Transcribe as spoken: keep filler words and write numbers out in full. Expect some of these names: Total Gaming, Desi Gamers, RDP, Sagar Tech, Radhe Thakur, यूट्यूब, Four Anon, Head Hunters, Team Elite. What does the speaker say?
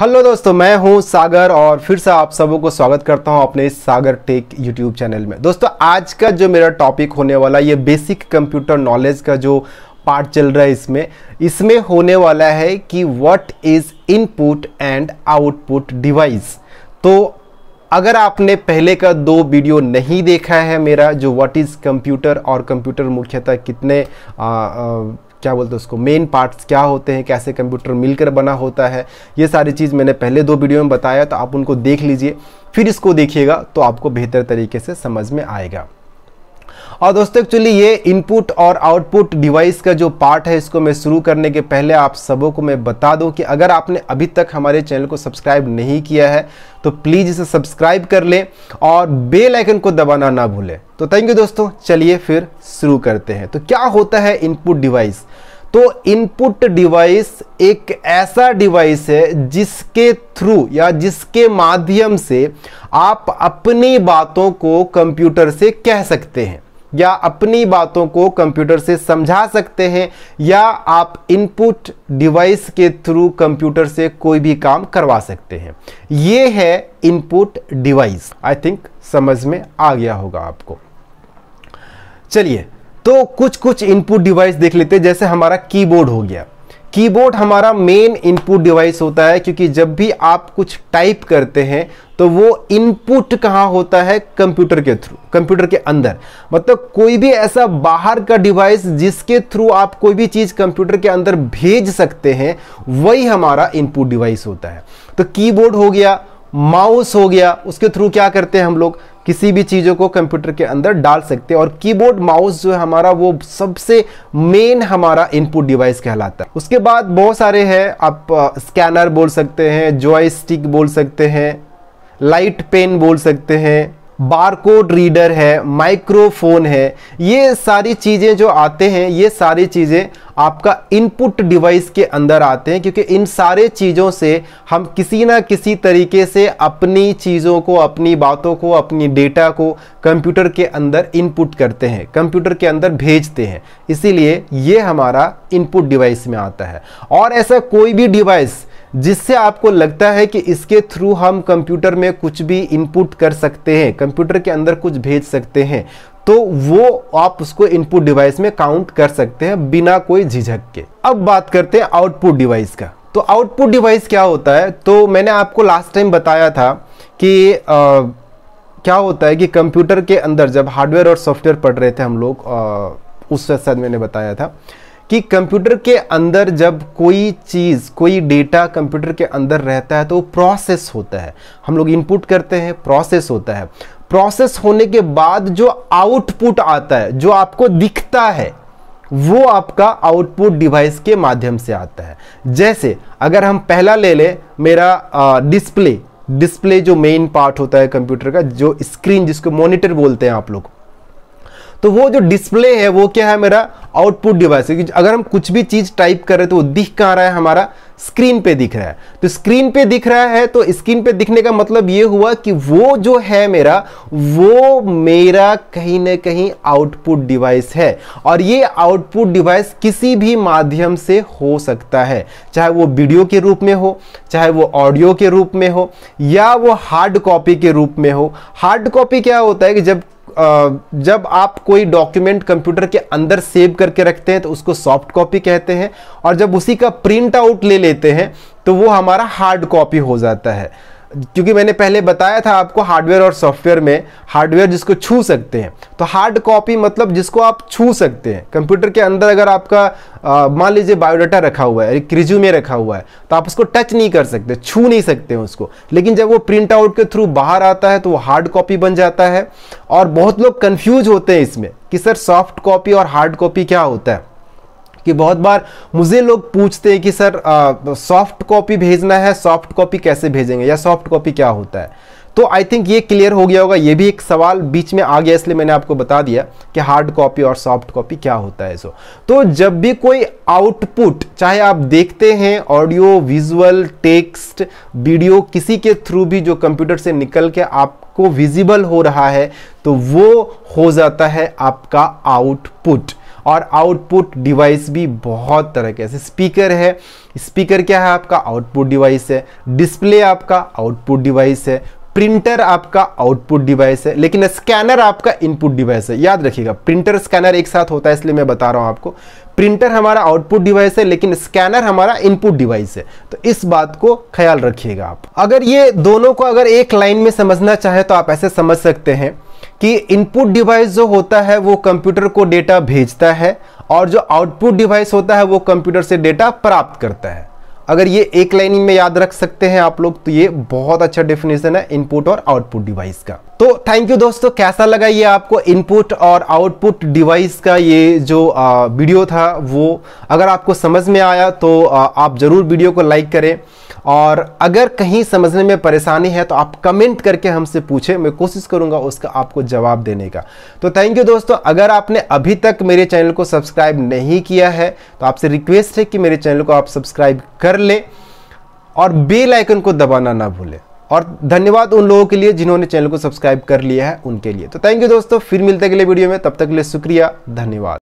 Hello दोस्तों, मैं हूं सागर और फिर से आप सबों को स्वागत करता हूं अपने सागर टेक यूट्यूब चैनल में। दोस्तों, आज का जो मेरा टॉपिक होने वाला ये बेसिक कंप्यूटर नॉलेज का जो पार्ट चल रहा है इसमें इसमें होने वाला है कि what is input and output device. तो अगर आपने पहले का दो वीडियो नहीं देखा है मेरा, जो व्हाट इज़ कंप्यूटर और कंप्यूटर मुख्यतः कितने आ, आ, क्या बोलते हैं उसको, मेन पार्ट्स क्या होते हैं, कैसे कंप्यूटर मिलकर बना होता है, ये सारी चीज़ मैंने पहले दो वीडियो में बताया। तो आप उनको देख लीजिए, फिर इसको देखिएगा तो आपको बेहतर तरीके से समझ में आएगा। और दोस्तों, एक्चुअली ये इनपुट और आउटपुट डिवाइस का जो पार्ट है, इसको मैं शुरू करने के पहले आप सबों को मैं बता दूं कि अगर आपने अभी तक हमारे चैनल को सब्सक्राइब नहीं किया है तो प्लीज़ इसे सब्सक्राइब कर लें और बेल आइकन को दबाना ना भूलें। तो थैंक यू दोस्तों, चलिए फिर शुरू करते हैं। तो क्या होता है इनपुट डिवाइस? तो इनपुट डिवाइस एक ऐसा डिवाइस है जिसके थ्रू या जिसके माध्यम से आप अपनी बातों को कंप्यूटर से कह सकते हैं या अपनी बातों को कंप्यूटर से समझा सकते हैं, या आप इनपुट डिवाइस के थ्रू कंप्यूटर से कोई भी काम करवा सकते हैं। ये है इनपुट डिवाइस। आई थिंक समझ में आ गया होगा आपको। चलिए, तो कुछ कुछ इनपुट डिवाइस देख लेते हैं। जैसे हमारा कीबोर्ड हो गया। कीबोर्ड हमारा मेन इनपुट डिवाइस होता है, क्योंकि जब भी आप कुछ टाइप करते हैं तो वो इनपुट कहाँ होता है? कंप्यूटर के थ्रू, कंप्यूटर के अंदर। मतलब कोई भी ऐसा बाहर का डिवाइस जिसके थ्रू आप कोई भी चीज़ कंप्यूटर के अंदर भेज सकते हैं, वही हमारा इनपुट डिवाइस होता है। तो कीबोर्ड हो गया, माउस हो गया, उसके थ्रू क्या करते हैं हम लोग? किसी भी चीज़ों को कंप्यूटर के अंदर डाल सकते हैं। और कीबोर्ड माउस जो है हमारा, वो सबसे मेन हमारा इनपुट डिवाइस कहलाता है। उसके बाद बहुत सारे हैं, आप स्कैनर बोल सकते हैं, जॉयस्टिक बोल सकते हैं, लाइट पेन बोल सकते हैं, बारकोड रीडर है, माइक्रोफोन है। ये सारी चीज़ें जो आते हैं, ये सारी चीज़ें आपका इनपुट डिवाइस के अंदर आते हैं, क्योंकि इन सारे चीज़ों से हम किसी ना किसी तरीके से अपनी चीज़ों को, अपनी बातों को, अपनी डेटा को कंप्यूटर के अंदर इनपुट करते हैं, कंप्यूटर के अंदर भेजते हैं। इसीलिए ये हमारा इनपुट डिवाइस में आता है। और ऐसा कोई भी डिवाइस जिससे आपको लगता है कि इसके थ्रू हम कंप्यूटर में कुछ भी इनपुट कर सकते हैं, कंप्यूटर के अंदर कुछ भेज सकते हैं, तो वो आप उसको इनपुट डिवाइस में काउंट कर सकते हैं बिना कोई झिझक के। अब बात करते हैं आउटपुट डिवाइस का। तो आउटपुट डिवाइस क्या होता है? तो मैंने आपको लास्ट टाइम बताया था कि आ, क्या होता है कि कंप्यूटर के अंदर जब हार्डवेयर और सॉफ्टवेयर पढ़ रहे थे हम लोग, आ, उस वक्त मैंने बताया था कि कंप्यूटर के अंदर जब कोई चीज़, कोई डेटा कंप्यूटर के अंदर रहता है तो वो प्रोसेस होता है। हम लोग इनपुट करते हैं, प्रोसेस होता है। प्रोसेस होने के बाद जो आउटपुट आता है, जो आपको दिखता है, वो आपका आउटपुट डिवाइस के माध्यम से आता है। जैसे अगर हम पहला ले लें, मेरा डिस्प्ले, डिस्प्ले जो मेन पार्ट होता है कंप्यूटर का, जो स्क्रीन, जिसको मॉनिटर बोलते हैं आप लोग, तो वो जो डिस्प्ले है वो क्या है? मेरा आउटपुट डिवाइस है। क्योंकि अगर हम कुछ भी चीज़ टाइप कर रहे हैं तो वो दिख कहाँ रहा है? हमारा स्क्रीन पे दिख रहा है। तो स्क्रीन पे दिख रहा है, तो स्क्रीन पे दिखने का मतलब ये हुआ कि वो जो है मेरा, वो मेरा कहीं ना कहीं आउटपुट डिवाइस है। और ये आउटपुट डिवाइस किसी भी माध्यम से हो सकता है, चाहे वो वीडियो के रूप में हो, चाहे वो ऑडियो के रूप में हो, या वो हार्ड कॉपी के रूप में हो। हार्ड कॉपी क्या होता है कि जब जब आप कोई डॉक्यूमेंट कंप्यूटर के अंदर सेव करके रखते हैं तो उसको सॉफ्ट कॉपी कहते हैं, और जब उसी का प्रिंट आउट ले लेते हैं तो वो हमारा हार्ड कॉपी हो जाता है। क्योंकि मैंने पहले बताया था आपको, हार्डवेयर और सॉफ्टवेयर में हार्डवेयर जिसको छू सकते हैं, तो हार्ड कॉपी मतलब जिसको आप छू सकते हैं। कंप्यूटर के अंदर अगर आपका मान लीजिए बायोडाटा रखा हुआ है, एक रिज्यूमे रखा हुआ है, तो आप उसको टच नहीं कर सकते, छू नहीं सकते हैं उसको। लेकिन जब वो प्रिंट आउट के थ्रू बाहर आता है तो वो हार्ड कॉपी बन जाता है। और बहुत लोग कन्फ्यूज होते हैं इसमें कि सर सॉफ्ट कॉपी और हार्ड कॉपी क्या होता है। कि बहुत बार मुझे लोग पूछते हैं कि सर सॉफ्ट कॉपी भेजना है, सॉफ्ट कॉपी कैसे भेजेंगे, या सॉफ्ट कॉपी क्या होता है। तो आई थिंक ये क्लियर हो गया होगा। ये भी एक सवाल बीच में आ गया, इसलिए मैंने आपको बता दिया कि हार्ड कॉपी और सॉफ्ट कॉपी क्या होता है। सो तो जब भी कोई आउटपुट, चाहे आप देखते हैं ऑडियो, विजुअल, टेक्स्ट, वीडियो, किसी के थ्रू भी जो कंप्यूटर से निकल के आपको विजिबल हो रहा है, तो वो हो जाता है आपका आउटपुट। और आउटपुट डिवाइस भी बहुत तरह के, ऐसे स्पीकर है, स्पीकर क्या है आपका आउटपुट डिवाइस है, डिस्प्ले आपका आउटपुट डिवाइस है, प्रिंटर आपका आउटपुट डिवाइस है, लेकिन स्कैनर आपका इनपुट डिवाइस है। याद रखिएगा प्रिंटर स्कैनर एक साथ होता है, इसलिए मैं बता रहा हूं आपको। प्रिंटर हमारा आउटपुट डिवाइस है लेकिन स्कैनर हमारा इनपुट डिवाइस है, तो इस बात को ख्याल रखिएगा आप। अगर ये दोनों को अगर एक लाइन में समझना चाहे तो आप ऐसे समझ सकते हैं कि इनपुट डिवाइस जो होता है वो कंप्यूटर को डेटा भेजता है, और जो आउटपुट डिवाइस होता है वो कंप्यूटर से डेटा प्राप्त करता है। अगर ये एक लाइन में याद रख सकते हैं आप लोग तो ये बहुत अच्छा डेफिनेशन है इनपुट और आउटपुट डिवाइस का। तो थैंक यू दोस्तों, कैसा लगा ये आपको इनपुट और आउटपुट डिवाइस का ये जो आ, वीडियो था वो अगर आपको समझ में आया तो आ, आप ज़रूर वीडियो को लाइक करें, और अगर कहीं समझने में परेशानी है तो आप कमेंट करके हमसे पूछें, मैं कोशिश करूंगा उसका आपको जवाब देने का। तो थैंक यू दोस्तों, अगर आपने अभी तक मेरे चैनल को सब्सक्राइब नहीं किया है तो आपसे रिक्वेस्ट है कि मेरे चैनल को आप सब्सक्राइब कर लें और बेल आइकन को दबाना ना भूलें। और धन्यवाद उन लोगों के लिए जिन्होंने चैनल को सब्सक्राइब कर लिया है, उनके लिए तो थैंक यू दोस्तों। फिर मिलते अगले वीडियो में, तब तक के लिए शुक्रिया, धन्यवाद।